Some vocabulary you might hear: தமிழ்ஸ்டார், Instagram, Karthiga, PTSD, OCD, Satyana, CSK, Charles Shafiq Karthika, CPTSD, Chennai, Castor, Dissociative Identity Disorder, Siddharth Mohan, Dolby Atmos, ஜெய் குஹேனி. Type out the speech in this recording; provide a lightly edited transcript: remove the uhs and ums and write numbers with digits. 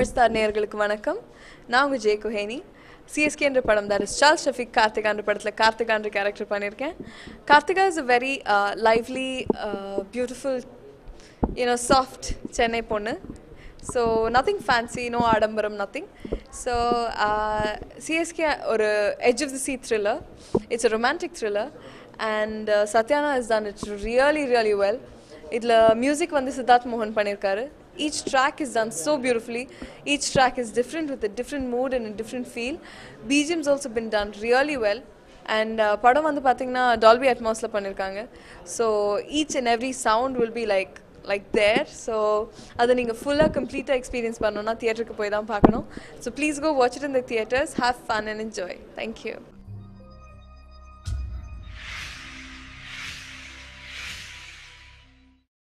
தமிழ்ஸ்டார் நேயர்களுக்கு வணக்கம். நான் உங்க ஜெய் குஹேனி. CSK என்ற படம், that is Charles Shafiq Karthika என்ற படத்துல கார்த்திகா என்ற character பண்ணிருக்கேன். Karthika is a very lively, beautiful, soft Chennai பொண்ணு. So nothing fancy, no ஆடம்பரம், nothing. So CSK ஒரு edge of the sea thriller. It's a romantic thriller and Satyana has done it really really well. இதுல music வந்து Siddharth Mohan பண்ணிருக்காரு. Each track is done so beautifully. Each track is different with a different mood and a different feel. BGM's also been done really well. And padam vandu pathina Dolby Atmos la panirukanga. So each and every sound will be like there. So adu neenga full complete experience pannona theater ku poi dhaan paakanum. So please go watch it in the theaters. Have fun and enjoy. Thank you.